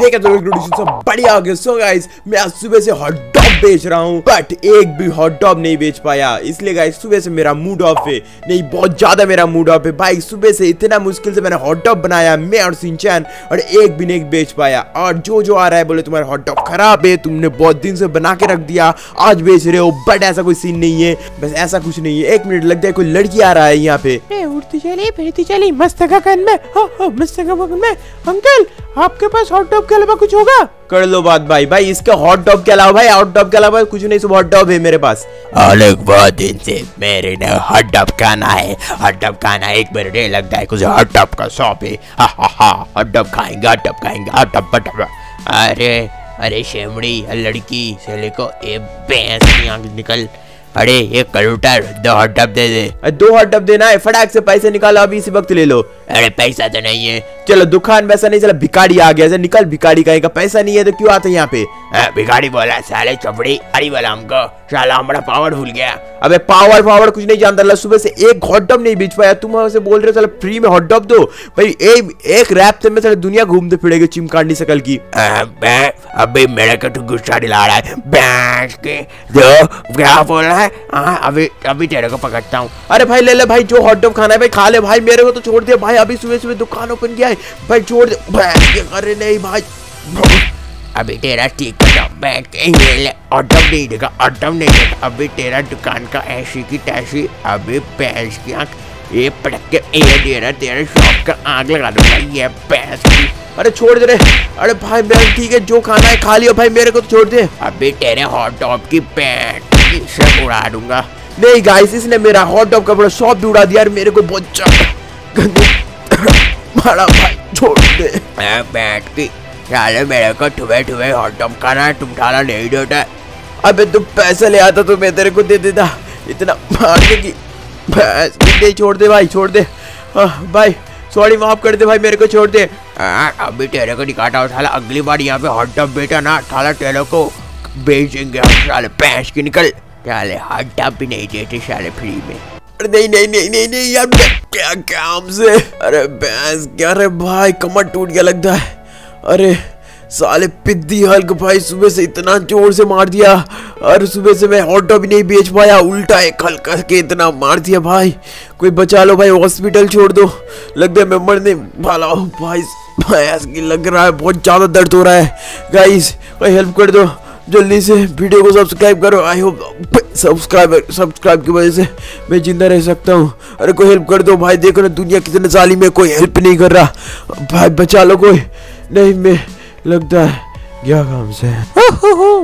बढ़िया हो गया। सो गाइस मैं आज सुबह से हॉट डॉग बेच रहा हूँ बट एक भी हॉट डॉग नहीं बेच पाया, इसलिए गाइस सुबह से मेरा मूड ऑफ है, नहीं बहुत ज्यादा मेरा मूड ऑफ है भाई। सुबह से इतना मुश्किल से मैंने हॉट डॉग बनाया मैं और सिंचन, और एक भी नहीं बेच पाया। और जो जो आ रहा है बोले तुम्हारा हॉट डॉग खराब है, तुमने बहुत दिन से बना के रख दिया, आज बेच रहे हो। बट ऐसा कोई सीन नहीं है, बस ऐसा कुछ नहीं है। एक मिनट लग जाए, कोई लड़की आ रहा है यहाँ पे। उड़ती चली फिरती चली मस्तका कान में, मस्तका कान में। अंकल आपके पास हॉट डॉग के अलावा कुछ होगा? कर लो बात भाई, भाई इसका हॉट डॉग के अलावा, भाई हॉट डॉग के अलावा कुछ नहीं, सिर्फ हॉट डॉग है मेरे पास। अलग बहुत दिन से मेरे ने हॉट डॉग खाना है, हॉट डॉग खाना है। एक बार डे लगता है कुछ हॉट डॉग का शॉप है, हॉट डॉग खाएंगे, हॉट डॉग खाएंगे, हॉट डॉग। अरे अरे शेमड़ी लड़की से लेको ए भैंस निकल, अरे एक कलूटर दो हॉट डॉग दे दे। दो हॉट डॉग देना है, फटाक से पैसे निकालो अभी इसी वक्त ले लो। अरे पैसा तो नहीं है। चलो दुकान में ऐसा नहीं, चलो भिखारी आ गया, निकल भिखारी का पैसा नहीं है तो क्यों आते यहाँ पे। भिखारी बोला साले चपड़ी, अरे बोला हमको साला हमारा पावर भूल गया। अबे पावर पावर कुछ नहीं जानता, सुबह से एक हॉट डॉग नहीं बेच पाया, तुम हमसे बोल रहे हो चलो फ्री में हॉट डॉग दो। भाई एक रैप से मैं सारी दुनिया घूमते फिरेगी चिमकांडी शकल की। अबे मेरा कटू गुस्सा दिला रहा है, बैंस के दो क्या बोल रहा है। अभी अभी तेरे को पकड़ता हूँ। अरे भाई ले ले भाई, जो हॉट डॉग खाना है भाई खा ले भाई, मेरे को तो छोड़ दिया भाई। अभी सुबह सुबह दुकान ओपन किया है भाई, छोड़ दे। अरे नहीं भाई अभी तेरा ठीक है, ऑटम नहीं देगा, ऑटम नहीं देगा। अभी तेरा दुकान का ऐसी की तैसी, अभी पैस की आँख ये पटक के ये दे रहा, तेरे शॉप का आग लगा दूंगा ये पैस की। अरे छोड़ दे रे, अरे भाई मैं ठीक है जो खाना है खा लियो भाई, मेरे को तो छोड़ दे। अभी तेरे हॉट डॉग की पैंट की सब उड़ा दूंगा। नहीं गाइस इसने मेरा हॉट डॉग का बड़ा शॉप भी उड़ा दिया, मेरे को बहुत मारा भाई, छोड़ दे पैंट की। साले मेरे को ठुबे ठुबे हॉट डॉग खाना है, तुम खाना नहीं देता। अबे तुम पैसा ले आता तो मैं तेरे को दे देता, इतना मारने की भैंस। नहीं छोड़ दे भाई, छोड़ दे भाई, सॉरी माफ कर दे भाई, मेरे को छोड़ दे। अभी तेरे को निकाटा हो साला, अगली बार यहाँ पे हॉट डॉग बेटा ना साला तेरे को बेचेंगे साले, पैंस की निकल। साले हॉट डॉग भी नहीं देते साले फ्री में। अरे नहीं नहीं नहीं नहीं नहीं यार क्या काम से, अरे भैंस क्या रे भाई कमर टूट गया लगता है। अरे साले पिद्दी हल्क भाई सुबह से इतना जोर से मार दिया, और सुबह से मैं हॉट डॉग भी नहीं बेच पाया, उल्टा एक हल्का के इतना मार दिया भाई। कोई बचा लो भाई, हॉस्पिटल छोड़ दो, लगता है मैं मरने वाला हूँ भाई, भैंस की लग रहा है बहुत ज़्यादा दर्द हो रहा है। गाइस भाई हेल्प कर दो जल्दी से, वीडियो को सब्सक्राइब करो। आई होप सब्सक्राइब की वजह से मैं जिंदा रह सकता हूँ। अरे कोई हेल्प कर दो भाई, देखो ना दुनिया कितने जालिम है, कोई हेल्प नहीं कर रहा भाई, बचा लो कोई। नहीं मैं लगता है क्या काम से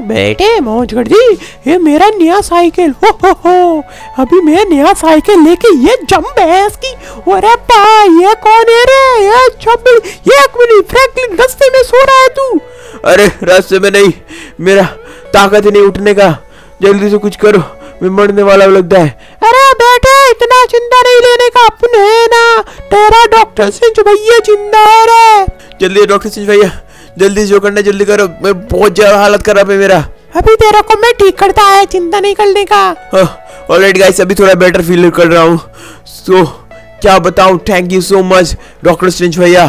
बेटे मौज कर दी, ये मेरा नया साइकिल अभी मैं नया साइकिल लेके ये जंप भैंस की। अरे भाई ये कौन है रे, ये चप्पल ये एक मिनट फ्रैंकलिन रास्ते में सो रहा है तू। अरे रास्ते में नहीं, मेरा ताकत ही नहीं उठने का, जल्दी से कुछ करो मैं मरने वाला लगता है। अरे बेटे इतना चिंता नहीं लेने का, अपन है ना तेरा डॉक्टर सिंह भैया जिंदा है रे। जल्दी डॉक्टर सिंह भैया जल्दी जो करना जल्दी करो, मैं बहुत ज्यादा हालत खराब है मेरा। अभी तेरा को मैं ठीक करता है, चिंता नहीं करने का। ऑलराइट गाइस अभी थोड़ा बेटर फील कर रहा हूँ, सो क्या बताऊँ, thank you so much doctor Singh भैया।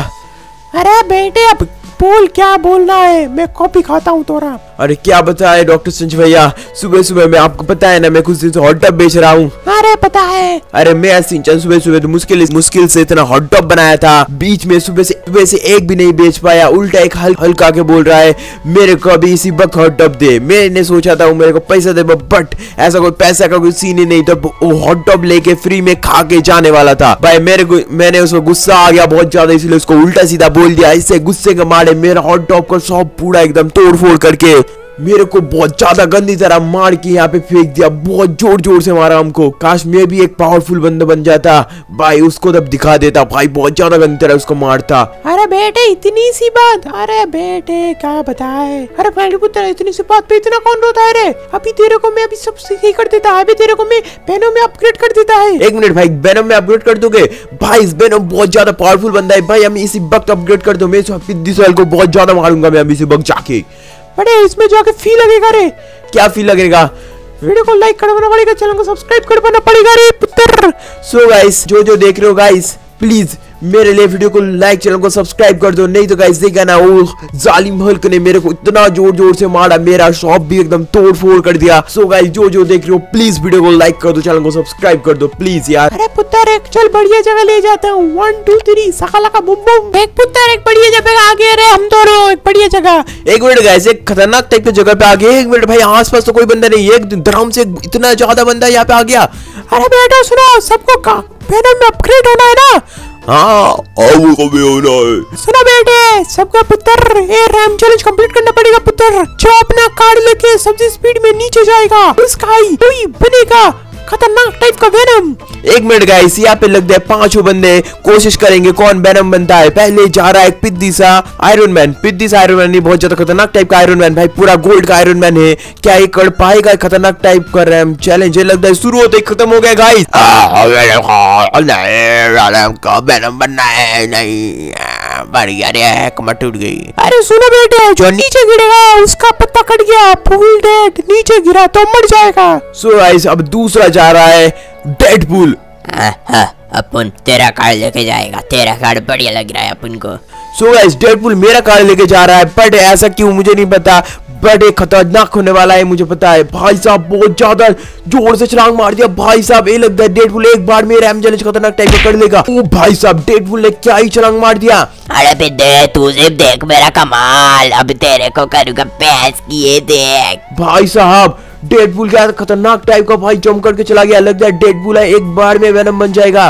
अरे बेटे अब बोल क्या बोलना है, मैं कॉपी खाता हूँ थोड़ा। अरे क्या बताए डॉक्टर सिंह भैया, सुबह सुबह मैं आपको पता है ना मैं कुछ दिन से हॉट डॉग बेच रहा हूँ। अरे पता है, अरे मैं सिंचन सुबह सुबह तो मुश्किल से इतना हॉट डॉग बनाया था, बीच में सुबह से एक भी नहीं बेच पाया, उल्टा एक हल्का के बोल रहा है मेरे को अभी इसी वक्त हॉट डॉग दे। मैंने सोचा था वो मेरे को पैसा दे, बट ऐसा कोई पैसा का कोई सीन ही नहीं था, वो हॉट डॉग लेके फ्री में खा के जाने वाला था भाई। मैंने उसको गुस्सा आ गया बहुत ज्यादा, इसलिए उसको उल्टा सीधा बोल दिया, इससे गुस्से का मारे मेरा हॉट डॉग का शॉप पूरा एकदम तोड़ फोड़ करके मेरे को बहुत ज्यादा गंदी तरह मार के यहाँ पे फेंक दिया, बहुत जोर जोर से मारा हमको। काश मैं भी एक पावरफुल बंदा बन जाता भाई, उसको तब दिखा देता भाई, बहुत ज्यादा गंदी तरह उसको मारता। अरे बेटे इतनी सी बात, अरे बेटे क्या बताए, अरे भाई पुत्र इतनी सी बात पे इतना कौन रोता है रे। अभी तेरे को मैं अभी सब सही कर देता है, अभी तेरे को मैं वेनम में अपग्रेड कर देता है। एक मिनट भाई वेनम में अपग्रेड कर दोगे भाई, वेनम बहुत ज्यादा पावरफुल बंदा है भाई, हम इसी वक्त अपग्रेड कर दो। मैं पिद्दील को बहुत ज्यादा मारूंगा मैं अभी इसी वक्त जाके। बड़े इसमें जाके फी लगेगा रे, क्या फी लगेगा, वीडियो को लाइक करवाना पड़ेगा, चैनल को सब्सक्राइब करवाना पड़ेगा रे पुत्र। सो गाइस जो जो देख रहे हो गाइस प्लीज मेरे लिए वीडियो को लाइक, चैनल को सब्सक्राइब कर दो। नहीं तो गाइस देखा ना, वो जालिम हल्क ने मेरे को इतना जोर जोर से मारा, मेरा शॉप भी एकदम तोड़ फोड़ कर दिया। सो गाइस जो जो देख रहे हो प्लीज वीडियो को लाइक कर दो, चैनल को सब्सक्राइब कर दो प्लीज यार। अरे पुत्र चल बढ़िया जगह ले जाता हूँ, 1 2 3 सकाला का बुम बुम। एक पुत्र एक बढ़िया जगह आगे रहे हम दोनों, एक बढ़िया जगह। एक मिनट गाइस, एक खतरनाक टाइप की जगह पे आ गए। एक मिनट भाई, आस पास तो कोई बंदा नहीं, एक धर्म से इतना ज्यादा बंदा यहाँ पे आ गया। अरे बेटा सुनो, सबको का वेनम में अपग्रेड होना है ना। हाँ आपको भी होना है। सुनो बेटे, सबका पुत्र ये रैम चैलेंज कंप्लीट करना पड़ेगा। पुत्र जो अपना कार लेके सबसे स्पीड में नीचे जाएगा उसका ही बनेगा खतरनाक टाइप का वेनम। एक मिनट गाइस, यहाँ पे लग गए 5 बंदे, कोशिश करेंगे कौन वेनम बनता है। पहले जा रहा है पिद्दी सा आयरन मैन। पिद्दी सा आयरन मैन नहीं, बहुत ज्यादा खतरनाक टाइप का आयरन मैन भाई, पूरा गोल्ड का आयरन मैन है। क्या ये कर पाएगा खतरनाक टाइप का रैम चैलेंज? लगता है शुरू होते ही खत्म हो गया गाइस। वेनम बनना है नहीं, टूट गई। अरे सुनो बेटे, जो नीचे गिरेगा उसका पत्ता कट गया, फुल डेड। नीचे गिरा तो मर जाएगा। सो गाइस अब दूसरा जा रहा है डेडपूल। अपन तेरा कार लेके जाएगा, तेरा कार बढ़िया लग रहा है अपन को। सो गाइस डेडपूल मेरा कार लेके जा रहा है, बट ऐसा क्यों मुझे नहीं पता, बट एक खतरनाक होने वाला है मुझे पता है। भाई साहब बहुत ज्यादा जोर से छलांग मार दिया भाई साहब, ये लगता है डेडपूल एक बार में रैम चैलेंज खतरनाक टाइप कर लेगा। ओ भाई साहब डेडपूल ने क्या ही छलांग मार दिया। अरे बे दे तू सिर्फ देख मेरा कमाल, अब तेरे को करूंगा पैस किए देख। भाई साहब डेडपूल क्या खतरनाक टाइप का भाई जम करके चला गया, लगता है डेडपूल है एक बार में वेनम बन जाएगा।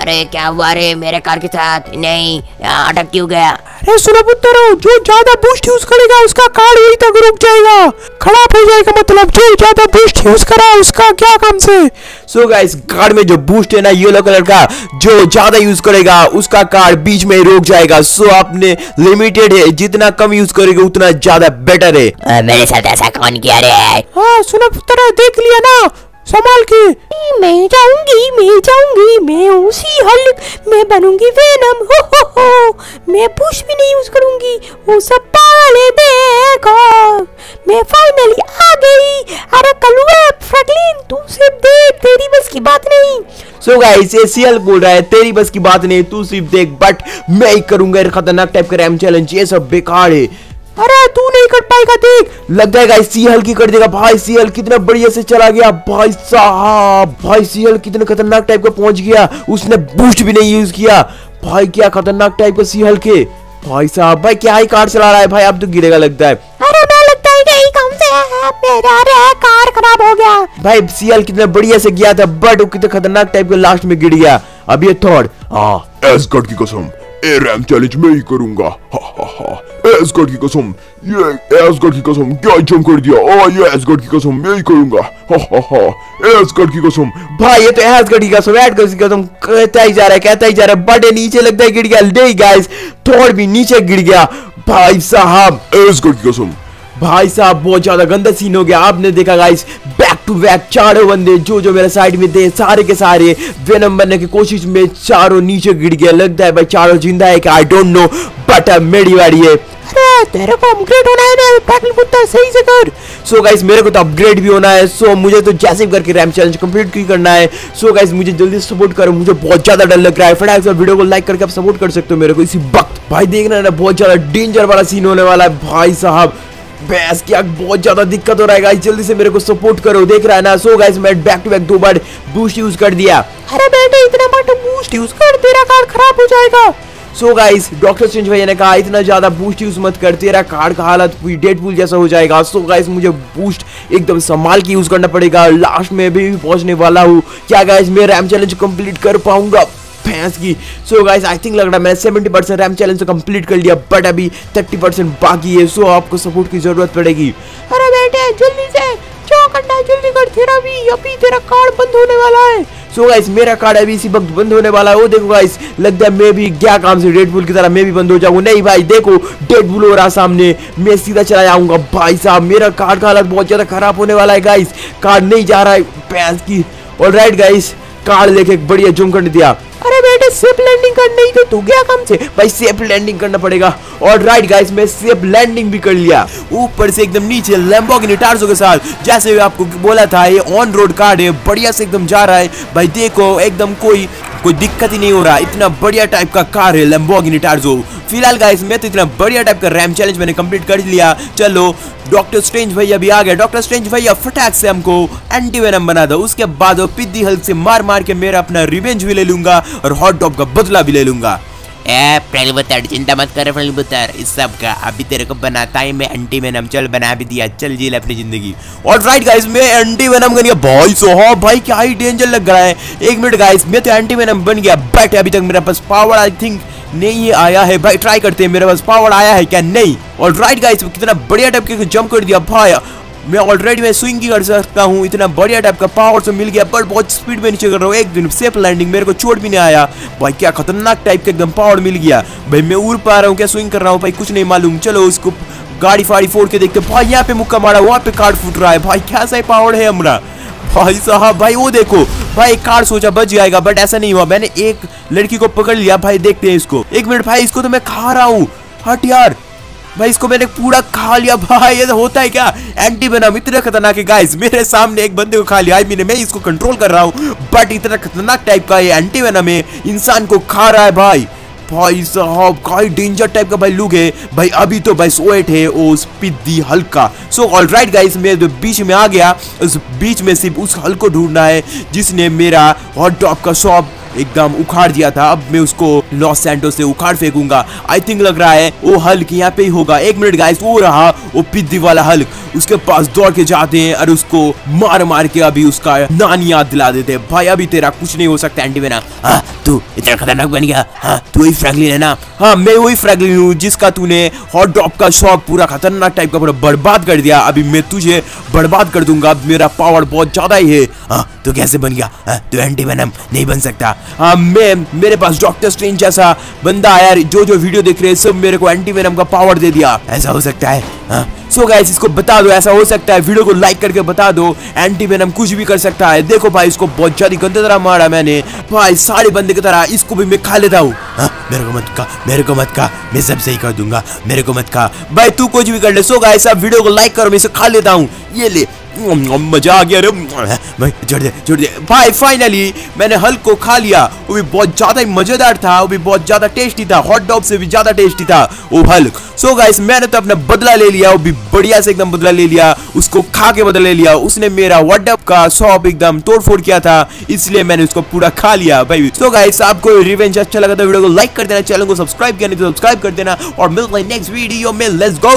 अरे क्या हुआ रे मेरे कार के साथ, नहीं अटक क्यों गया? अरे सुनो पुत्रो, जो ज्यादा बूस्ट यूज करेगा उसका कार यहीं तक रुक जाएगा, खराब हो जाएगा। मतलब जो ज्यादा बूस्ट यूज करा उसका क्या काम से। सो गाइस कार में जो बूस्ट है ना येलो कलर का, जो ज्यादा यूज करेगा उसका कार बीच में रुक जाएगा। सो आपने लिमिटेड है, जितना कम यूज करेगा उतना ज्यादा बेटर है। मेरे साथ ऐसा कौन किया रे? हाँ सुनो पुत्रो, देख लिया ना संभाल के। मैं जाऊंगी, मैं जाऊंगी, मैं उसी हल्क, मैं बनूंगी वेनम। हो मैं पुश भी नहीं यूज करूंगी, वो सब पाले देखो मैं फाइनली आ गई। अरे कलुआ फ्रैंकलिन तू सिर्फ देख, तेरी बस की बात नहीं। सो गाइस ये सीएल बोल रहा है तेरी बस की बात नहीं, तू सिर्फ देख, बट मैं ही करूंगा खतरनाक टाइप का रैम चैलेंज, ये सब बेकार है। अरे तू नहीं कर पाएगा देख, लग जाएगा सी हल्की कर देगा। भाई सी हल्की कितना बढ़िया से चला गया भाई साहब, भाई सी हल्की कितने खतरनाक टाइप का पहुंच गया, उसने बूस्ट भी नहीं यूज किया। भाई क्या खतरनाक टाइप का सी हल्के भाई साहब, भाई क्या ही कार चला रहा है भाई, अब तो गिरेगा लगता है। अरे मैं लगता है यही काम से मेरा कार खराब हो गया। भाई सी हल्की कितना बढ़िया से गया था, बट वो कितना खतरनाक टाइप का लास्ट में गिर गया। अब ये थॉट एस्कॉर्ट की कसम ए रैम चैलेंज मैं ही करूंगा। एस्कॉर्ट की कसम, ये एस्कॉर्ट की कसम क्या जम कर दिया। ओ ये एस्कॉर्ट की कसम मैं ही करूंगा। एस्कॉर्ट की कसम भाई, ये तो एस्कॉर्ट की कसम कहता ही जा रहा है, बट नीचे लगता है गिर गया। नहीं गाइस थोड़ भी नीचे गिर गया भाई साहब, एस्कॉर्ट की कसम। भाई साहब बहुत ज्यादा गंदा सीन हो गया। आपने देखा गाइस बैक टू बैक चारों बंदे जो जो मेरे साइड में थे सारे के सारे वेनम बनने की कोशिश में चारों नीचे गिर गए। लगता है भाई चारों जिंदा है कि आई डोंट नो, बट मेरी वाड़ी है। अरे तेरे को अपग्रेड होना है ना पैकल कुत्ता, सही से कर। सो गाइस मेरे को तो अपग्रेड भी होना है। सो मुझे तो जैसे भी करके रैम चैलेंज कंप्लीट ही करना है। सो गाइस मुझे जल्दी सपोर्ट करो, मुझे बहुत ज्यादा डर लग रहा है। फटाफट वीडियो को लाइक करके आप सपोर्ट कर सकते हो मेरे को इसी वक्त। भाई देखना ना बहुत ज्यादा डेंजर वाला सीन होने वाला है भाई साहब, बस क्या बहुत ज्यादा दिक्कत हो रहा है गाइस, जल्दी से मेरे को सपोर्ट करो। देख रहा है ना। सो गाइस मैं बैक टू बैक 2 बार बूस्ट यूज कर दिया। अरे बेटे इतना बार बूस्ट यूज कर, तेरा कार खराब हो जाएगा। सो गाइस डॉक्टर स्ट्रेंज भैया ने कहा इतना ज्यादा बूस्ट यूज मत कर, तेरा कार का हालत डेडपूल जैसा हो जाएगा। सो गाइस मुझे बूस्ट एकदम संभाल के यूज करना पड़ेगा, लास्ट में भी पहुंचने वाला हूँ। क्या गाइस मैं रैम चैलेंज कंप्लीट कर पाऊंगा भैंस की? सो गाइस आई थिंक लग रहा है मैंने 70% रैम चैलेंज तो कंप्लीट कर लिया, बट अभी 30% बाकी है। सो आपको सपोर्ट की जरूरत पड़ेगी। अरे बेटे जल्दी से जो करना जल्दी कर, तेरा भी अभी तेरा कार बंद होने वाला है। सो गाइस मेरा कार्ड अभी इसी वक्त बंद होने वाला है। वो देखो गाइस लगता है मैं भी क्या काम से डेडपूल की तरह मैं भी बंद हो जाऊँ। नहीं भाई देखो डेडपूल हो रहा सामने, मैं सीधा चला जाऊंगा भाई साहब। मेरा कार्ड का हालत बहुत ज्यादा खराब होने वाला है गाइस, कार्ड नहीं जा रहा है भैंस की। ऑलराइट गाइस कार्ड लेके बढ़िया जूम कर दिया। अरे बेटे सेफ लैंडिंग करना ही तो तू गया काम से, भाई सेफ लैंडिंग करना पड़ेगा। और राइट गाइस मैं सेफ लैंडिंग भी कर लिया, ऊपर से एकदम नीचे लैम्बोर्गिनी टार्जो के साथ। जैसे भी आपको बोला था ये ऑन रोड कार है, बढ़िया से एकदम जा रहा है भाई। देखो एकदम कोई कोई दिक्कत ही नहीं हो रहा, इतना बढ़िया टाइप का कार है लैम्बोर्गिनी टार्जो। फिलहाल गाइस मैं तो इतना बढ़िया टाइप का रैम चैलेंज मैंने कंप्लीट कर लिया। चलो डॉक्टर स्ट्रेंज भैया भी आ गया। डॉक्टर स्ट्रेंज भैया फटाक से हमको एंटी वेनम बना दो, उसके बाद वो पिद्दी हल्क से मार मार के मेरा अपना रिवेंज भी ले लूंगा और हॉट डॉग का बदला भी ले लूंगा। ए पहले बता, चिंता मत कर पहले बता इस सब का, अभी तेरे को बनाता ही मैं एंटी वेनम। चल बना भी दिया, चल जी ले अपनी जिंदगी। और राइट गाइस मैं एंटी वेनम बन गया। भाई साहब भाई क्या ही डेंजर लग रहा है। एक मिनट गाइस मैं तो एंटी वेनम बन गया, बट अभी तक मेरे पास पावर आई थिंक नहीं आया है। भाई ट्राई करते हैं मेरे पास पावर आया है क्या। नहीं। और राइट गाइस कितना बढ़िया टाइप के जंप कर दिया भाई। मैं ऑलरेडी मैं स्विंग कर सकता हूँ, इतना बढ़िया टाइप का पावर से मिल गया, पर बहुत स्पीड में नीचे कर रहा हूँ। एकदम सेफ लैंडिंग, मेरे को चोट भी नहीं आया। भाई क्या खतरनाक टाइप का एकदम पावर मिल गया। भाई मैं उड़ पा रहा हूँ क्या, स्विंग कर रहा हूँ भाई कुछ नहीं मालूम। चलो उसको गाड़ी फाड़ी फोड़ के देखते। भाई यहाँ पे मुक्का मारा, वहाँ पे कार फूट रहा है। भाई क्या सही पावर है हमारा। भाई साहब भाई वो देखो भाई कार सोचा बच जाएगा, बट ऐसा नहीं हुआ। मैंने एक लड़की को पकड़ लिया। भाई देखते हैं इसको। एक मिनट भाई इसको तो मैं खा रहा हूँ। हट यार भाई इसको मैंने पूरा खा लिया। भाई ये होता है क्या, एंटी वेनम इतना खतरनाक है। गाइस मेरे सामने एक बंदे को खा लिया। आई मीन मैं इसको कंट्रोल कर रहा हूँ, बट इतना खतरनाक टाइप का ये एंटी वेनम है, इंसान को खा रहा है। भाई भाई साहब काफी डेंजर टाइप का भाई लुक है। भाई अभी तो भाई सोएट है उस पिद्दी हल्क का। सो ऑलराइट गाइस मैं जो बीच में आ गया, उस बीच में सिर्फ उस हल्क को ढूंढना है जिसने मेरा हॉट डॉग का शॉप एकदम उखाड़ दिया था। अब मैं उसको लॉस सैंटोस से उखाड़ फेंकूंगा। आई थिंक लग रहा है वो हल्क यहाँ पे ही होगा। एक मिनट गाइस वो रहा वो पिद्दी वाला हल्क, उसके पास दौड़ के जाते हैं और उसको मार मार के अभी उसका नाम याद दिला देते हैं। भाई अभी तेरा कुछ नहीं हो सकता एंटी वेनम। हाँ तू इतना खतरनाक बन गया, हाँ तू वही फ्रैंकलिन है ना। हाँ मैं वही फ्रैंकलिन हूँ जिसका तूने हॉट डॉग का शॉप पूरा खतरनाक टाइप का पूरा बर्बाद कर दिया। अभी मैं तुझे बर्बाद कर दूंगा, अब मेरा पावर बहुत ज्यादा ही है। हाँ तू कैसे बन गया, तू एंटी वेनम नहीं बन सकता। मेरे पास डॉक्टर स्ट्रेंज जैसा बंदा है यार, जो जो वीडियो देख रहे हैं सब मेरे को एंटी वेनम का पावर दे दिया। ऐसा हो सकता है। सो गाइस इसको बता दो ऐसा हो सकता है, वीडियो को लाइक करके बता दो। एंटी वेनम कुछ भी कर सकता है। देखो भाई इसको बहुत ज्यादा गंदे तरह मारा मैंने। भाई सारे बंदे की तरह इसको भी मैं खा लेता हूँ। मेरे को मत खा, मेरे को मत खा, मैं सब सही कर दूंगा, मेरे को मत खा। भाई तू कुछ भी कर ले। सो गाइस आप वीडियो को लाइक करो, मैं इसे खा लेता हूँ। ये ले, मजा आ गया रे भाई, छोड़ दे भाई। फाइनली मैंने हल्क को खा लिया, वो भी बहुत ज़्यादा ही मज़ेदार था, वो भी बहुत ज़्यादा टेस्टी था, हॉट डॉग से भी ज़्यादा टेस्टी था वो हल्क। सो गाइस मैंने तो अपना बदला ले लिया, वो भी बढ़िया से एकदम बदला ले लिया, उसको खा के बदला ले लिया। उसने मेरा हॉट डॉग का शॉप एकदम तोड़फोड़ किया था, इसलिए मैंने उसको पूरा खा लिया भाई। सो गाइस आपको रिवेंज अच्छा लगा तो वीडियो को लाइक कर देना, चैनल को सब्सक्राइब करना तो सब्सक्राइब कर देना, और मिलते हैं नेक्स्ट वीडियो में। लेट्स गो।